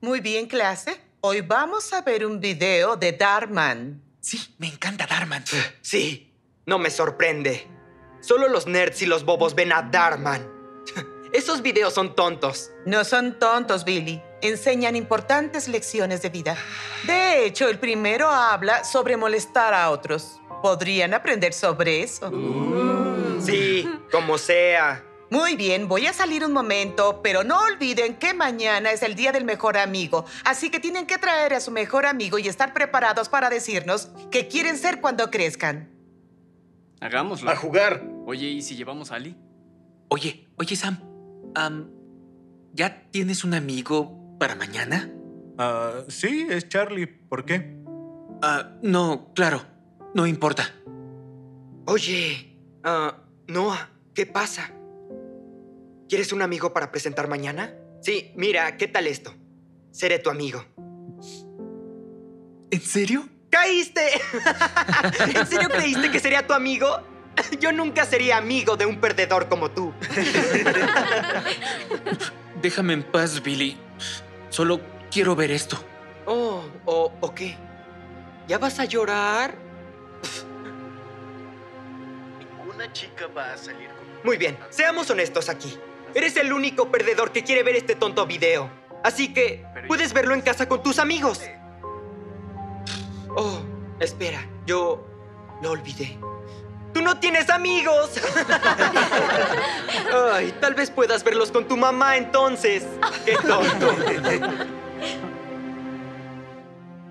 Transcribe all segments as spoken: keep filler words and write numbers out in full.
Muy bien, clase. Hoy vamos a ver un video de Dhar Mann. Sí, me encanta Dhar Mann. Sí, no me sorprende. Solo los nerds y los bobos ven a Dhar Mann. Esos videos son tontos. No son tontos, Billy. Enseñan importantes lecciones de vida. De hecho, el primero habla sobre molestar a otros. Podrían aprender sobre eso. Uh. Sí, como sea. Muy bien, voy a salir un momento, pero no olviden que mañana es el día del mejor amigo. Así que tienen que traer a su mejor amigo y estar preparados para decirnos qué quieren ser cuando crezcan. Hagámoslo. A jugar. Oye, ¿y si llevamos a Ali? Oye, oye, Sam. Um, ¿Ya tienes un amigo para mañana? Uh, sí, es Charlie. ¿Por qué? Uh, no, claro. No importa. Oye, uh, Noah, ¿qué pasa? ¿Quieres un amigo para presentar mañana? Sí, mira, ¿qué tal esto? Seré tu amigo. ¿En serio? ¡Caíste! ¿En serio creíste que sería tu amigo? Yo nunca sería amigo de un perdedor como tú. Déjame en paz, Billy. Solo quiero ver esto. Oh, oh, ok. ¿Ya vas a llorar? Ninguna chica va a salir con... Muy bien, seamos honestos aquí. Eres el único perdedor que quiere ver este tonto video. Así que puedes verlo en casa con tus amigos. Oh, espera, yo lo olvidé. ¡Tú no tienes amigos! Ay, tal vez puedas verlos con tu mamá entonces. ¡Qué tonto!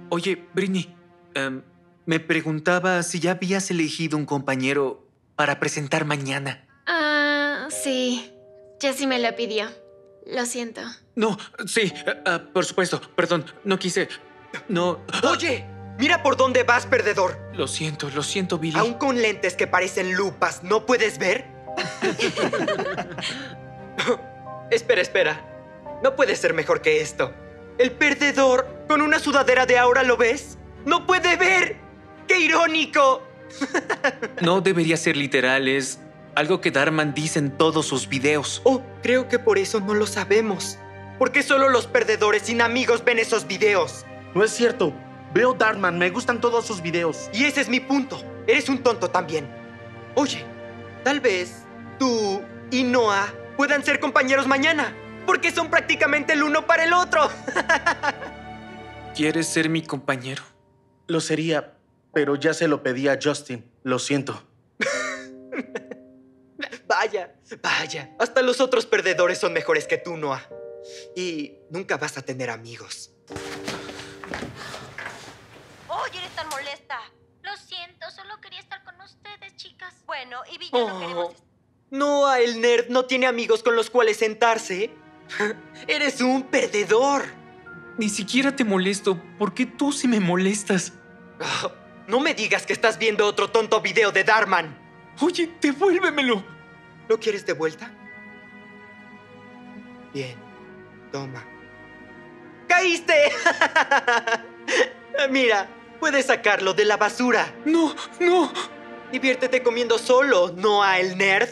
Oye, Britney, um, me preguntaba si ya habías elegido un compañero para presentar mañana. Ah, uh, sí. Jessie me lo pidió. Lo siento. No, sí, uh, uh, por supuesto. Perdón, no quise... No... ¡Oye! Mira por dónde vas, perdedor. Lo siento, lo siento, Billy. Aún con lentes que parecen lupas, ¿no puedes ver? Espera, espera. No puede ser mejor que esto. El perdedor con una sudadera de Aura, ¿lo ves? ¡No puede ver! ¡Qué irónico! No debería ser literal, es... algo que Dhar Mann dice en todos sus videos. Oh, creo que por eso no lo sabemos. Porque solo los perdedores sin amigos ven esos videos. No es cierto. Veo Dhar Mann, me gustan todos sus videos. Y ese es mi punto. Eres un tonto también. Oye, tal vez tú y Noah puedan ser compañeros mañana. Porque son prácticamente el uno para el otro. ¿Quieres ser mi compañero? Lo sería, pero ya se lo pedí a Justin. Lo siento. Vaya, vaya. Hasta los otros perdedores son mejores que tú, Noah. Y nunca vas a tener amigos. Oye, eres tan molesta. Lo siento, solo quería estar con ustedes, chicas. Bueno, y Billy oh, no queremos... Noah, el nerd no tiene amigos con los cuales sentarse. Eres un perdedor. Ni siquiera te molesto. ¿Por qué tú sí me molestas? Oh, no me digas que estás viendo otro tonto video de Dhar Mann. Oye, devuélvemelo. ¿Lo quieres de vuelta? Bien, toma. ¡Caíste! Mira, puedes sacarlo de la basura. ¡No, no! Diviértete comiendo solo, ¿no, a el nerd?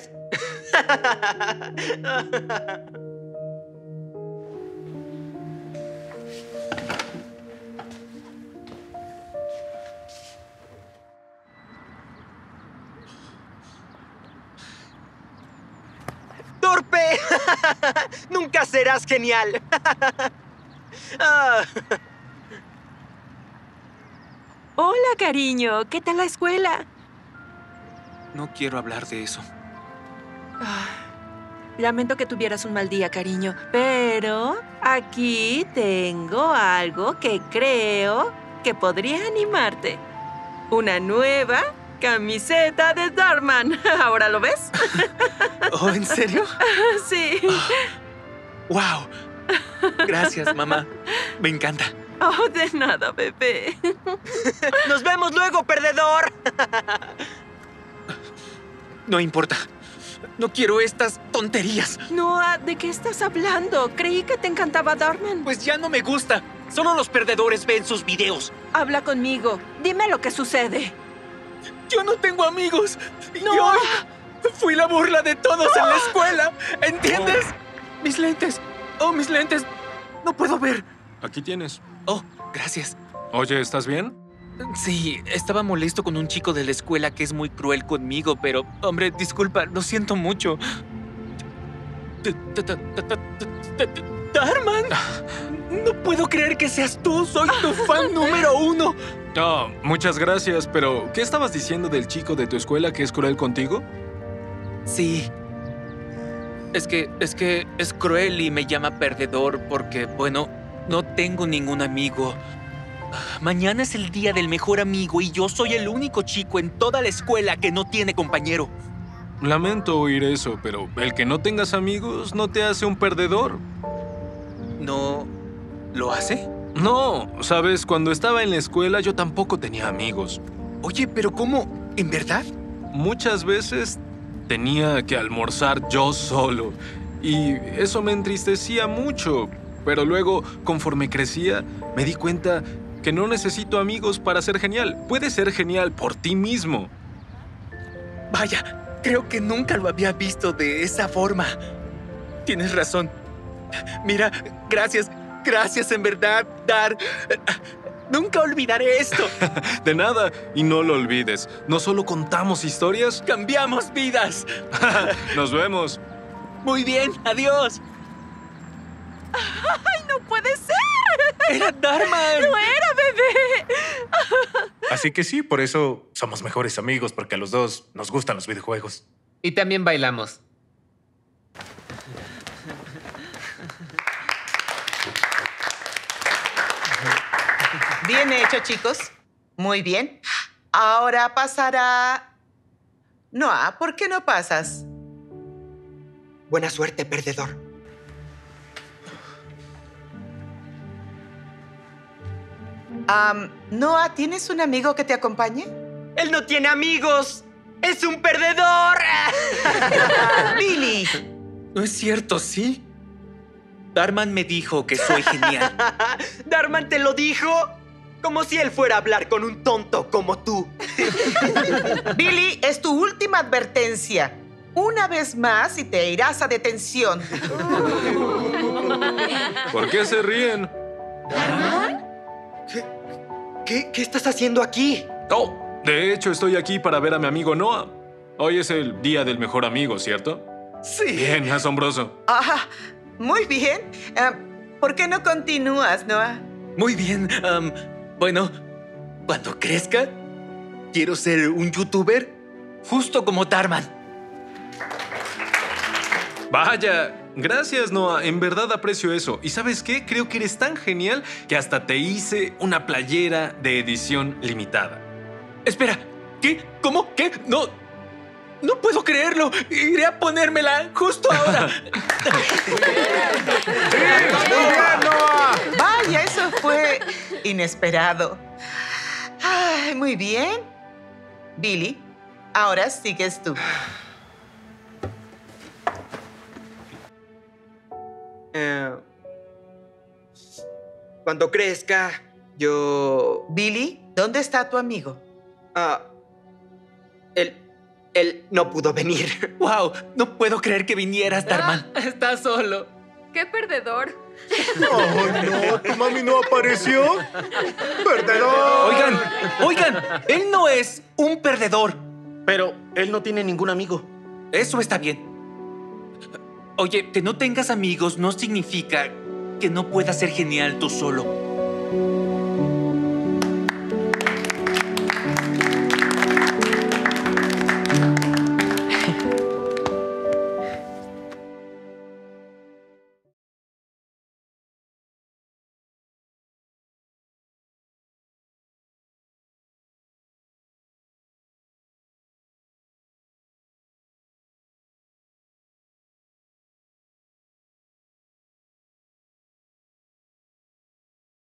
Nunca serás genial. Hola, cariño. ¿Qué tal la escuela? No quiero hablar de eso. Lamento que tuvieras un mal día, cariño, pero aquí tengo algo que creo que podría animarte. Una nueva camiseta de Dhar Mann. ¿Ahora lo ves? ¿Oh, en serio? Sí. Oh, ¡wow! Gracias, mamá. Me encanta. Oh, de nada, bebé. ¡Nos vemos luego, perdedor! No importa. No quiero estas tonterías. Noah, ¿de qué estás hablando? Creí que te encantaba Dhar Mann. Pues ya no me gusta. Solo los perdedores ven sus videos. Habla conmigo. Dime lo que sucede. ¡Yo no tengo amigos! No. ¡Yo fui la burla de todos ah. en la escuela! ¿Entiendes? Oh. Mis lentes. Oh, mis lentes. No puedo ver. Aquí tienes. Oh, gracias. Oye, ¿estás bien? Sí, estaba molesto con un chico de la escuela que es muy cruel conmigo, pero... Hombre, disculpa, lo siento mucho. ¡Dhar Mann! No puedo creer que seas tú. Soy tu fan número uno. Oh, muchas gracias, pero... ¿Qué estabas diciendo del chico de tu escuela que es cruel contigo? Sí. Es que... es que es cruel y me llama perdedor porque, bueno, no tengo ningún amigo. Mañana es el día del mejor amigo y yo soy el único chico en toda la escuela que no tiene compañero. Lamento oír eso, pero el que no tengas amigos no te hace un perdedor. ¿No lo hace? No, ¿sabes? Cuando estaba en la escuela yo tampoco tenía amigos. Oye, ¿pero cómo? ¿En verdad? Muchas veces tenía que almorzar yo solo y eso me entristecía mucho. Pero luego, conforme crecía, me di cuenta que no necesito amigos para ser genial. Puedes ser genial por ti mismo. Vaya, creo que nunca lo había visto de esa forma. Tienes razón. Mira, gracias, gracias en verdad, Dhar. Nunca olvidaré esto. De nada, y no lo olvides. No solo contamos historias, cambiamos vidas. Nos vemos. Muy bien, adiós. ¡Ay, no puede ser! ¡Era Dhar Mann! ¡No era, bebé! Así que sí, por eso somos mejores amigos, porque a los dos nos gustan los videojuegos. Y también bailamos. Bien hecho, chicos. Muy bien. Ahora pasará... Noah, ¿por qué no pasas? Buena suerte, perdedor. Um, Noah, ¿tienes un amigo que te acompañe? ¡Él no tiene amigos! ¡Es un perdedor! ¡Billy! No es cierto, ¿sí? Dhar Mann me dijo que soy genial. ¿Dhar Mann te lo dijo? Como si él fuera a hablar con un tonto como tú. Billy, es tu última advertencia. Una vez más y te irás a detención. ¿Por qué se ríen? ¿Dhar Mann? ¿Qué, qué, ¿Qué estás haciendo aquí? Oh, de hecho estoy aquí para ver a mi amigo Noah. Hoy es el día del mejor amigo, ¿cierto? Sí. Bien, asombroso. Ah, muy bien. Uh, ¿Por qué no continúas, Noah? Muy bien. Um, bueno, cuando crezca, quiero ser un youtuber justo como Dhar Mann. Vaya. Gracias, Noah. En verdad aprecio eso. ¿Y sabes qué? Creo que eres tan genial que hasta te hice una playera de edición limitada. Espera. ¿Qué? ¿Cómo? ¿Qué? No. No puedo creerlo. Iré a ponérmela justo ahora. ¡Sí! ¡Muy bien, Noah! Vaya, eso fue inesperado. Ay, muy bien. Billy, ahora sigues tú. Eh, cuando crezca, yo... Billy, ¿dónde está tu amigo? Ah, él... él no pudo venir. ¡Wow! No puedo creer que vinieras, Dhar Mann. Ah, está solo. ¡Qué perdedor! ¡Oh, no! ¿Tu mami no apareció? ¡Perdedor! Oigan, oigan, él no es un perdedor. Pero él no tiene ningún amigo. Eso está bien. Oye, que no tengas amigos no significa que no puedas ser genial tú solo.